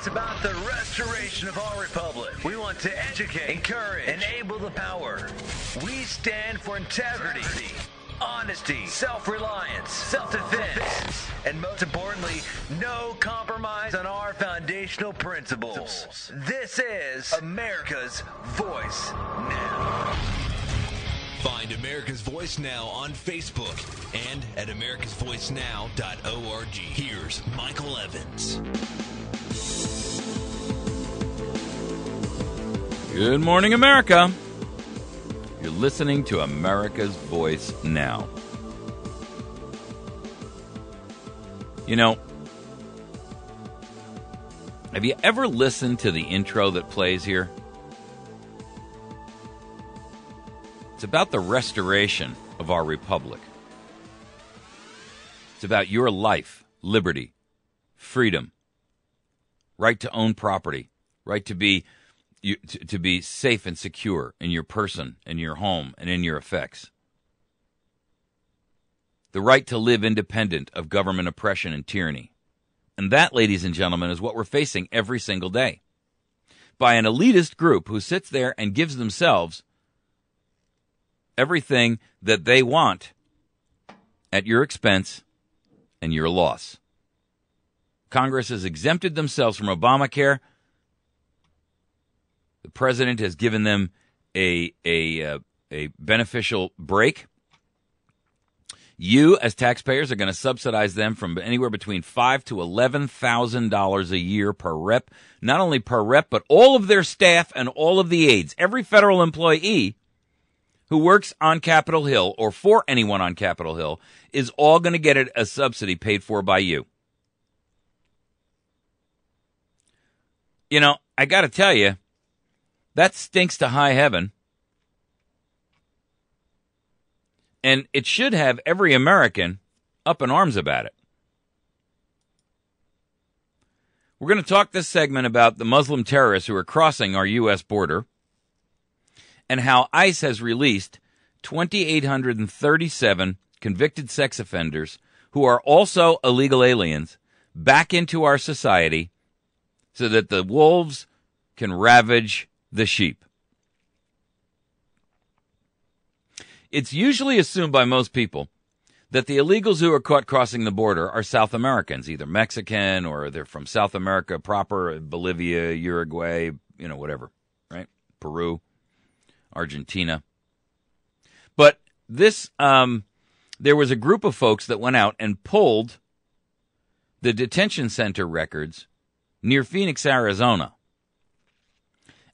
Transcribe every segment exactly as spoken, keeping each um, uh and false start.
It's about the restoration of our republic. We want to educate, encourage, enable the power. We stand for integrity, honesty, self-reliance, self-defense, and most importantly, no compromise on our foundational principles. This is America's Voice Now. Find America's Voice Now on Facebook and at americas voice now dot org. Here's Michael Evans. Good morning, America. You're listening to America's Voice Now. You know, have you ever listened to the intro that plays here? It's about the restoration of our republic. It's about your life, liberty, freedom, right to own property, right to be You, to, to be safe and secure in your person, in your home, and in your effects. The right to live independent of government oppression and tyranny. And that, ladies and gentlemen, is what we're facing every single day. By an elitist group who sits there and gives themselves everything that they want at your expense and your loss. Congress has exempted themselves from Obamacare. The president has given them a, a, uh, a beneficial break. You, as taxpayers, are going to subsidize them from anywhere between five thousand to eleven thousand dollars a year per rep. Not only per rep, but all of their staff and all of the aides. Every federal employee who works on Capitol Hill or for anyone on Capitol Hill is all going to get a subsidy paid for by you. You know, I got to tell you, that stinks to high heaven. And it should have every American up in arms about it. We're going to talk this segment about the Muslim terrorists who are crossing our U S border and how ICE has released two thousand eight hundred thirty-seven convicted sex offenders who are also illegal aliens back into our society so that the wolves can ravage the sheep. It's usually assumed by most people that the illegals who are caught crossing the border are South Americans, either Mexican or they're from South America proper, Bolivia, Uruguay, you know, whatever, right? Peru, Argentina. But this, um, there was a group of folks that went out and pulled the detention center records near Phoenix, Arizona.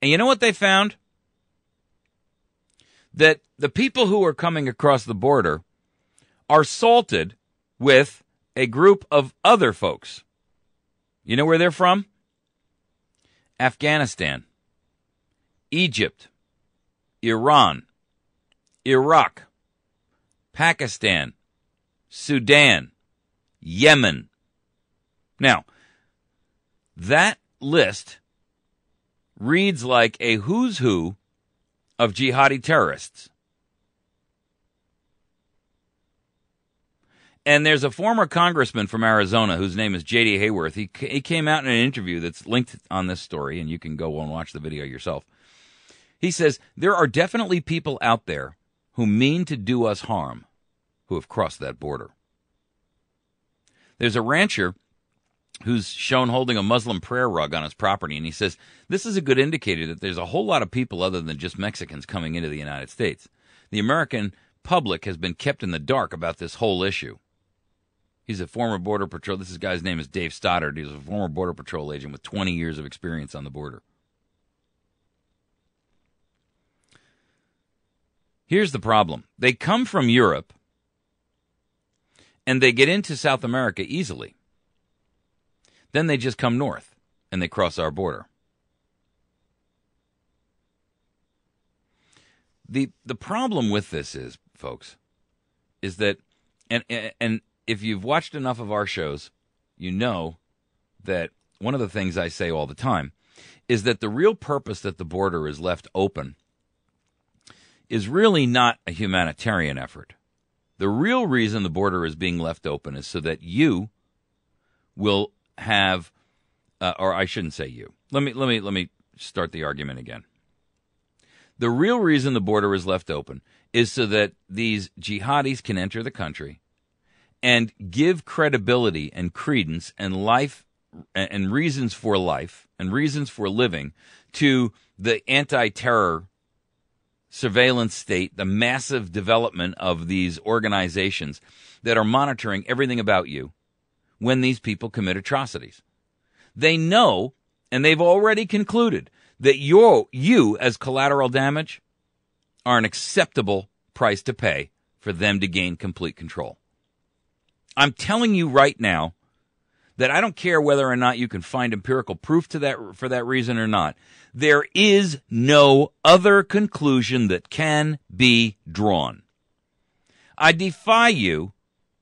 And you know what they found? That the people who are coming across the border are salted with a group of other folks. You know where they're from? Afghanistan, Egypt, Iran, Iraq, Pakistan, Sudan, Yemen. Now, that list reads like a who's who of jihadi terrorists. And there's a former congressman from Arizona whose name is J D. Hayworth. He, he came out in an interview that's linked on this story, and you can go and watch the video yourself. He says, there are definitely people out there who mean to do us harm who have crossed that border. There's a rancher who's shown holding a Muslim prayer rug on his property, and he says, this is a good indicator that there's a whole lot of people other than just Mexicans coming into the United States. The American public has been kept in the dark about this whole issue. He's a former Border Patrol. This guy's name is Dave Stoddard. He's a former Border Patrol agent with twenty years of experience on the border. Here's the problem. They come from Europe, and they get into South America easily. Then they just come north, and they cross our border. The The problem with this is, folks, is that, and, and and if you've watched enough of our shows, you know that one of the things I say all the time is that the real purpose that the border is left open is really not a humanitarian effort. The real reason the border is being left open is so that you will have uh, or I shouldn't say you. Let me let me let me start the argument again. The real reason the border is left open is so that these jihadis can enter the country and give credibility and credence and life and reasons for life and reasons for living to the anti-terror surveillance state, the massive development of these organizations that are monitoring everything about you when these people commit atrocities. They know, and they've already concluded, that you're, you, as collateral damage, are an acceptable price to pay for them to gain complete control. I'm telling you right now that I don't care whether or not you can find empirical proof to that for that reason or not. There is no other conclusion that can be drawn. I defy you.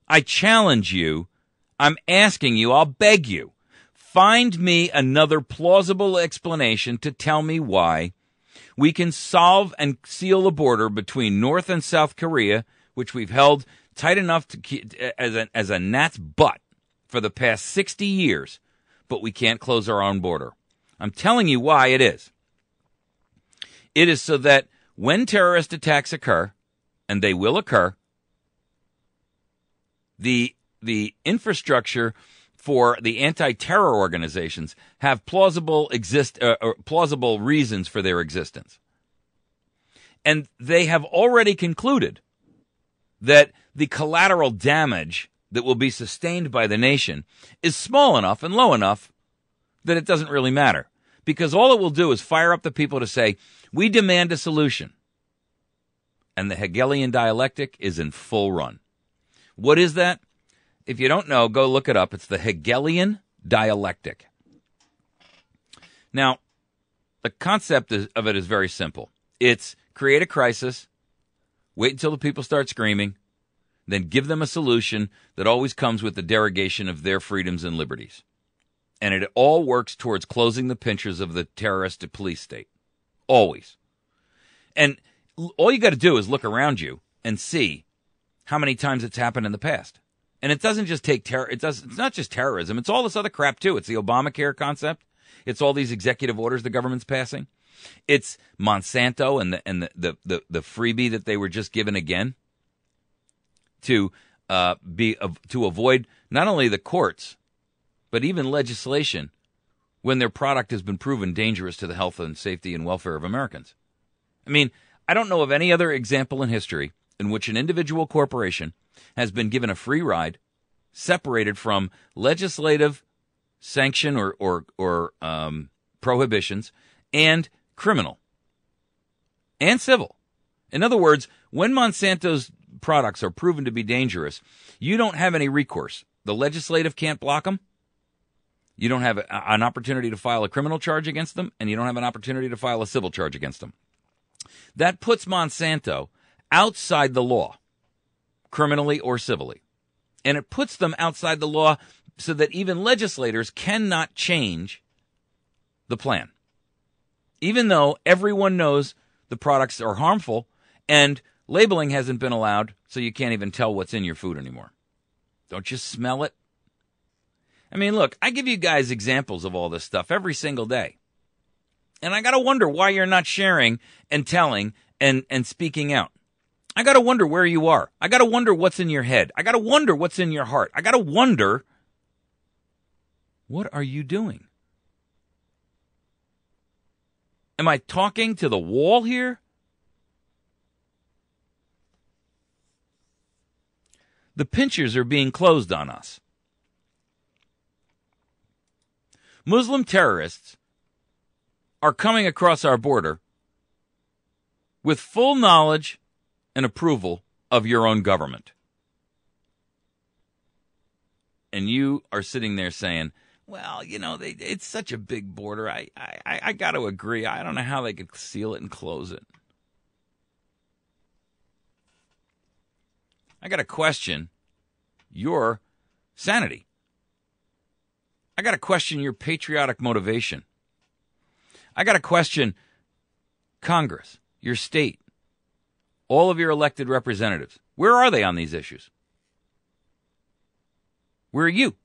I challenge you. I'm asking you. I'll beg you. Find me another plausible explanation to tell me why we can solve and seal the border between North and South Korea, which we've held tight enough to keep as a, as a gnat's butt for the past sixty years, but we can't close our own border. I'm telling you why it is. It is so that when terrorist attacks occur, and they will occur, the the infrastructure for the anti-terror organizations have plausible exist uh, or plausible reasons for their existence. And they have already concluded that the collateral damage that will be sustained by the nation is small enough and low enough that it doesn't really matter. Because all it will do is fire up the people to say, we demand a solution. And the Hegelian dialectic is in full run. What is that? If you don't know, go look it up. It's the Hegelian dialectic. Now, the concept of it is very simple. It's create a crisis, wait until the people start screaming, then give them a solution that always comes with the derogation of their freedoms and liberties. And it all works towards closing the pinchers of the terrorist police state. Always. And all you got to do is look around you and see how many times it's happened in the past. And it doesn't just take terror. It does. It's not just terrorism. It's all this other crap, too. It's the Obamacare concept. It's all these executive orders the government's passing. It's Monsanto and the and the, the, the, the freebie that they were just given again to uh, be uh, to avoid not only the courts, but even legislation when their product has been proven dangerous to the health and safety and welfare of Americans. I mean, I don't know of any other example in history in which an individual corporation has been given a free ride, separated from legislative sanction or or, or um, prohibitions, and criminal and civil. In other words, when Monsanto's products are proven to be dangerous, you don't have any recourse. The legislative can't block them. You don't have a, an opportunity to file a criminal charge against them, and you don't have an opportunity to file a civil charge against them. That puts Monsanto outside the law, criminally or civilly. And it puts them outside the law so that even legislators cannot change the plan. Even though everyone knows the products are harmful and labeling hasn't been allowed, so you can't even tell what's in your food anymore. Don't you smell it? I mean, look, I give you guys examples of all this stuff every single day. And I got to wonder why you're not sharing and telling and, and speaking out. I got to wonder where you are. I got to wonder what's in your head. I got to wonder what's in your heart. I got to wonder, what are you doing? Am I talking to the wall here? The pinchers are being closed on us. Muslim terrorists are coming across our border with full knowledge and approval of your own government. And you are sitting there saying, well, you know, they, it's such a big border. I, I, I got to agree. I don't know how they could seal it and close it. I got to question your sanity. I got to question your patriotic motivation. I got to question Congress, your state, all of your elected representatives. Where are they on these issues? Where are you?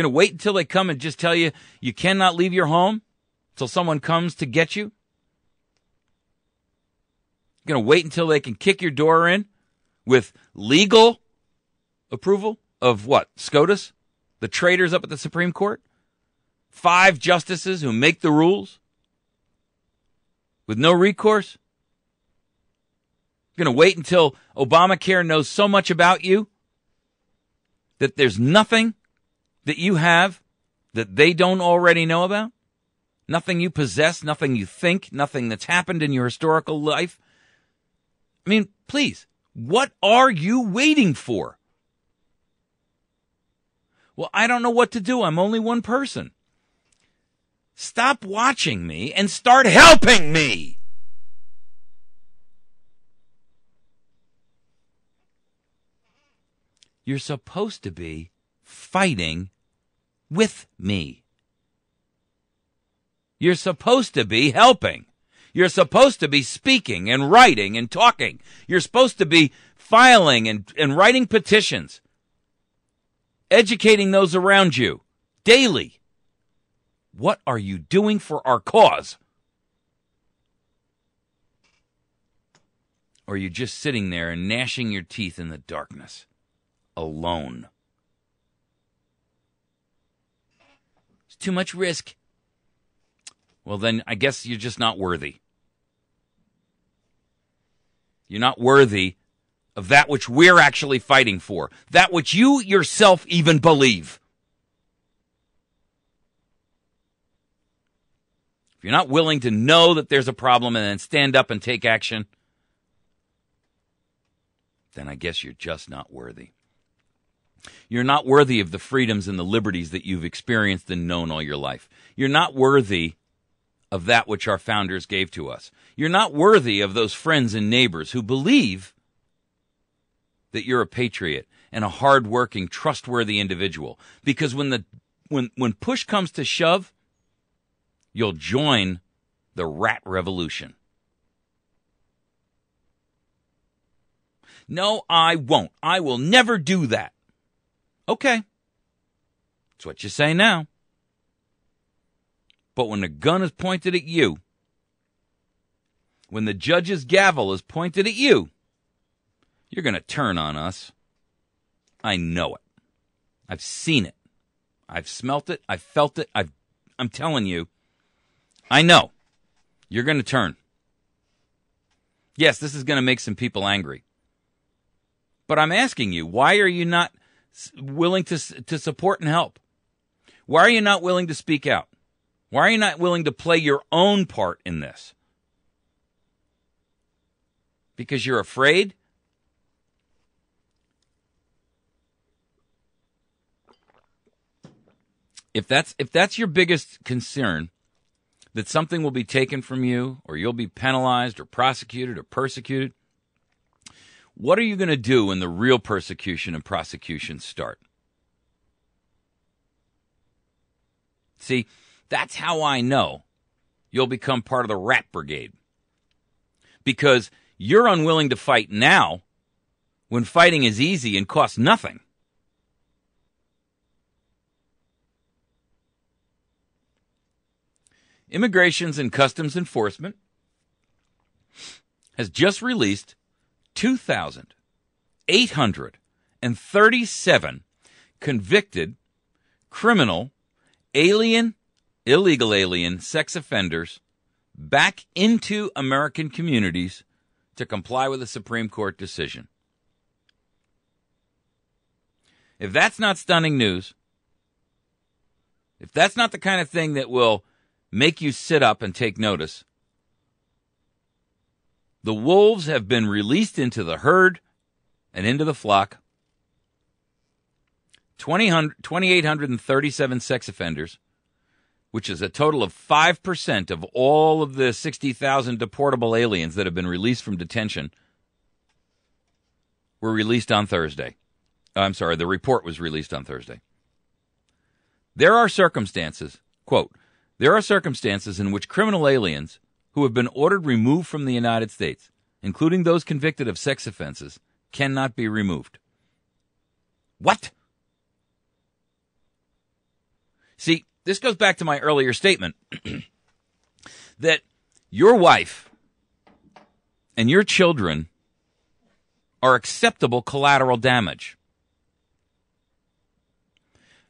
Going to wait until they come and just tell you you cannot leave your home until someone comes to get you? Going to wait until they can kick your door in with legal approval of what? SCOTUS? The traitors up at the Supreme Court? Five justices who make the rules with no recourse? Going to wait until Obamacare knows so much about you that there's nothing that you have that they don't already know about? Nothing you possess, nothing you think, nothing that's happened in your historical life? I mean, please, what are you waiting for? Well, I don't know what to do. I'm only one person. Stop watching me and start helping me. You're supposed to be fighting with me. You're supposed to be helping. You're supposed to be speaking and writing and talking. You're supposed to be filing and, and writing petitions, educating those around you daily. What are you doing for our cause? Or are you just sitting there and gnashing your teeth in the darkness, alone? It's too much risk. Well, then I guess you're just not worthy. You're not worthy of that which we're actually fighting for, that which you yourself even believe. If you're not willing to know that there's a problem and then stand up and take action, then I guess you're just not worthy. You're not worthy of the freedoms and the liberties that you've experienced and known all your life. You're not worthy of that which our founders gave to us. You're not worthy of those friends and neighbors who believe that you're a patriot and a hard-working, trustworthy individual. Because when the when when push comes to shove, you'll join the rat revolution. No, I won't. I will never do that. Okay. That's what you say now. But when the gun is pointed at you, when the judge's gavel is pointed at you, you're going to turn on us. I know it. I've seen it. I've smelt it. I've felt it. I've, I'm telling you, I know. You're going to turn. Yes, this is going to make some people angry. But I'm asking you, why are you not willing to, to support and help? Why are you not willing to speak out? Why are you not willing to play your own part in this? Because you're afraid? If that's if that's your biggest concern, that something will be taken from you, or you'll be penalized or prosecuted or persecuted, what are you going to do when the real persecution and prosecutions start? See, that's how I know you'll become part of the rat brigade. Because you're unwilling to fight now when fighting is easy and costs nothing. Immigrations and Customs Enforcement has just released two thousand eight hundred thirty-seven convicted criminal alien illegal alien sex offenders back into American communities to comply with a Supreme Court decision. If that's not stunning news, if that's not the kind of thing that will make you sit up and take notice, the wolves have been released into the herd and into the flock. two thousand eight hundred thirty-seven sex offenders, which is a total of five percent of all of the sixty thousand deportable aliens that have been released from detention, were released on Thursday. I'm sorry, the report was released on Thursday. There are circumstances, quote, there are circumstances in which criminal aliens who have been ordered removed from the United States, including those convicted of sex offenses, cannot be removed. What? See, this goes back to my earlier statement that your wife and your children are acceptable collateral damage.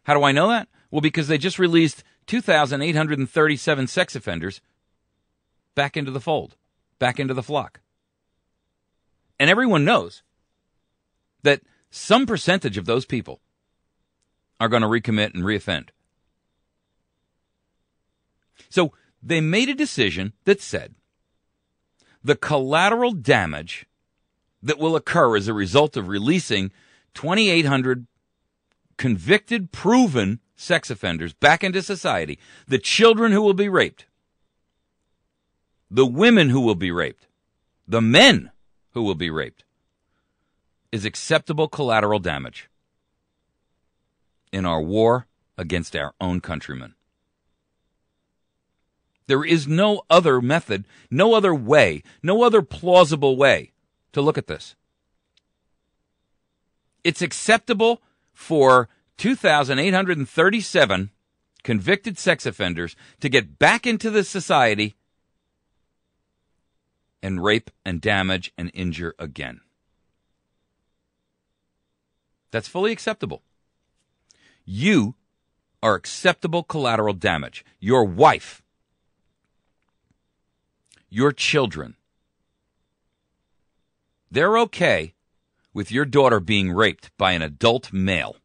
How do I know that? Well, because they just released two thousand eight hundred thirty-seven sex offenders back into the fold, back into the flock. And everyone knows that some percentage of those people are going to recommit and reoffend. So they made a decision that said the collateral damage that will occur as a result of releasing twenty-eight hundred convicted, proven sex offenders back into society, the children who will be raped, the women who will be raped, the men who will be raped, is acceptable collateral damage in our war against our own countrymen. There is no other method, no other way, no other plausible way to look at this. It's acceptable for two thousand eight hundred thirty-seven convicted sex offenders to get back into the society and rape and damage and injure again. That's fully acceptable. You are acceptable collateral damage. Your wife, your children, they're okay with your daughter being raped by an adult male.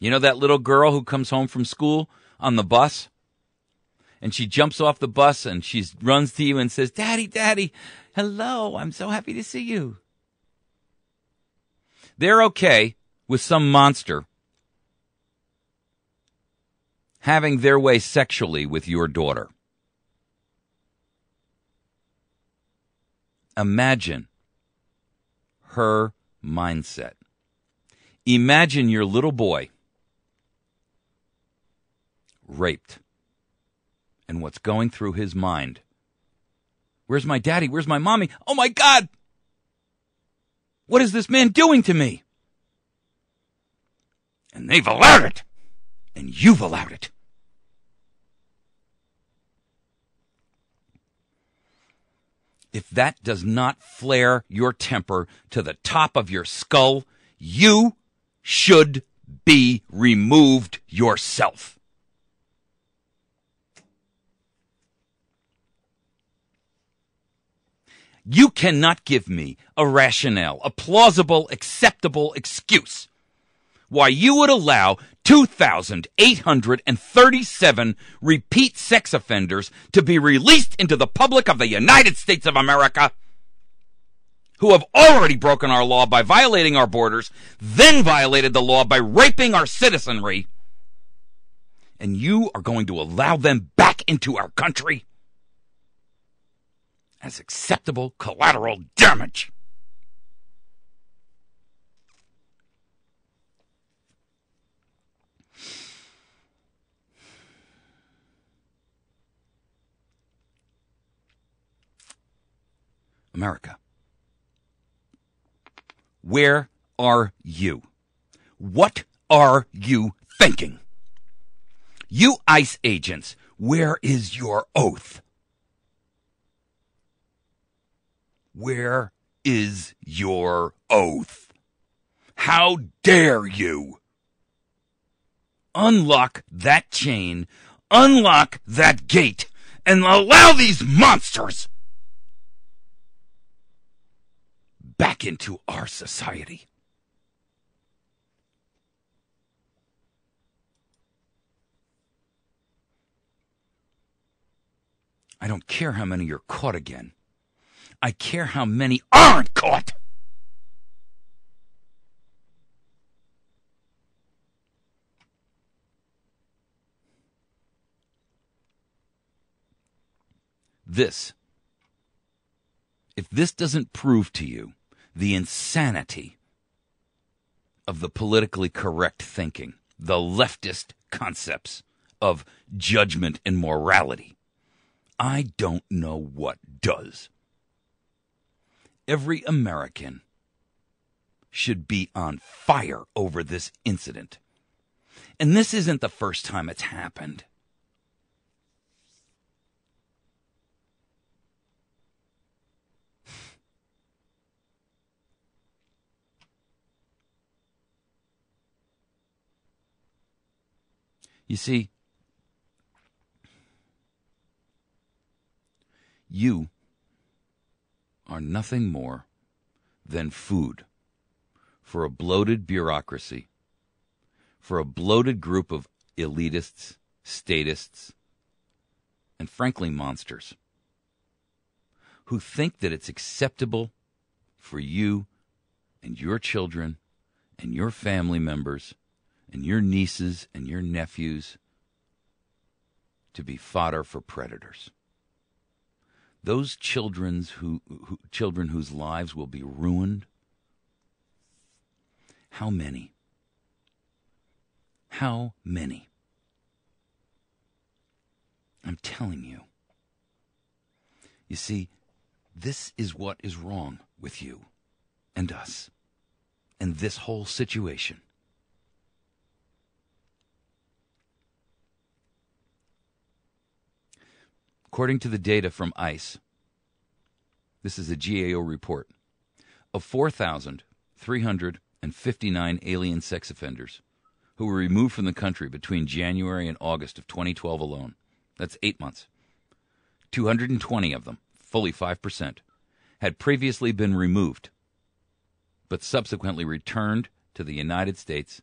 You know that little girl who comes home from school on the bus? And she jumps off the bus and she runs to you and says, "Daddy, Daddy, hello, I'm so happy to see you." They're okay with some monster having their way sexually with your daughter. Imagine her mindset. Imagine your little boy raped and what's going through his mind. Where's my daddy? Where's my mommy? Oh my God! What is this man doing to me? And they've allowed it. And you've allowed it. If that does not flare your temper to the top of your skull, you should be removed yourself. You cannot give me a rationale, a plausible, acceptable excuse why you would allow two thousand eight hundred thirty-seven repeat sex offenders to be released into the public of the United States of America, who have already broken our law by violating our borders, then violated the law by raping our citizenry, and you are going to allow them back into our country as acceptable collateral damage. America, where are you? What are you thinking? You ICE agents, where is your oath? Where is your oath? How dare you? Unlock that chain, unlock that gate, and allow these monsters back into our society. I don't care how many are caught again. I care how many aren't caught. This, if this doesn't prove to you the insanity of the politically correct thinking, the leftist concepts of judgment and morality, I don't know what does. Every American should be on fire over this incident. And this isn't the first time it's happened. You see, you are nothing more than food for a bloated bureaucracy, for a bloated group of elitists, statists, and frankly monsters who think that it's acceptable for you and your children and your family members and your nieces and your nephews to be fodder for predators. Those children's who, who, children whose lives will be ruined, how many? How many? I'm telling you. You see, this is what is wrong with you and us and this whole situation. According to the data from ICE, this is a G A O report, of four thousand three hundred fifty-nine alien sex offenders who were removed from the country between January and August of twenty twelve alone. That's eight months. two hundred twenty of them, fully five percent, had previously been removed, but subsequently returned to the United States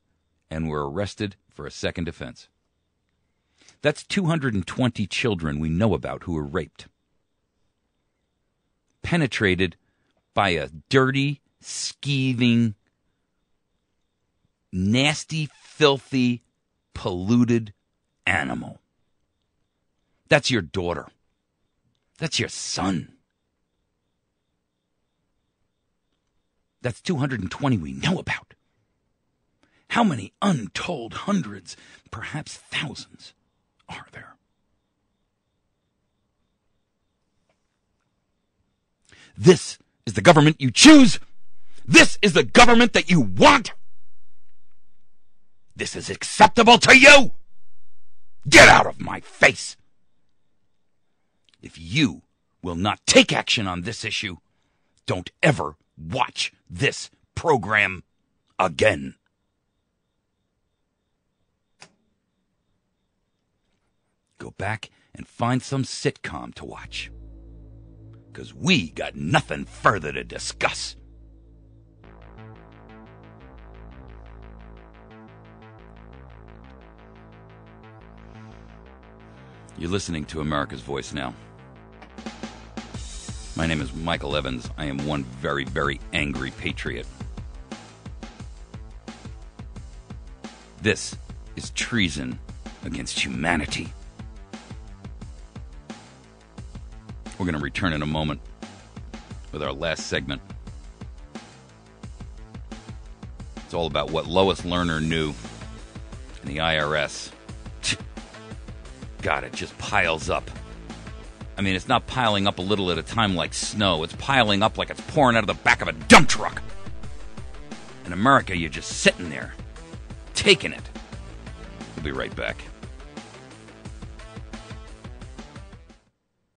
and were arrested for a second offense. That's two hundred twenty children we know about who were raped, penetrated by a dirty, skeeving, nasty, filthy, polluted animal. That's your daughter. That's your son. That's two hundred twenty we know about. How many untold hundreds, perhaps thousands, are there? This is the government you choose. This is the government that you want. This is acceptable to you. Get out of my face. If you will not take action on this issue, don't ever watch this program again. Go back and find some sitcom to watch, 'cause we got nothing further to discuss. You're listening to America's Voice now. My name is Michael Evans. I am one very, very angry patriot. This is treason against humanity. We're going to return in a moment with our last segment. It's all about what Lois Lerner knew and the I R S. God, it just piles up. I mean, it's not piling up a little at a time like snow. It's piling up like it's pouring out of the back of a dump truck. In America, you're just sitting there, taking it. We'll be right back.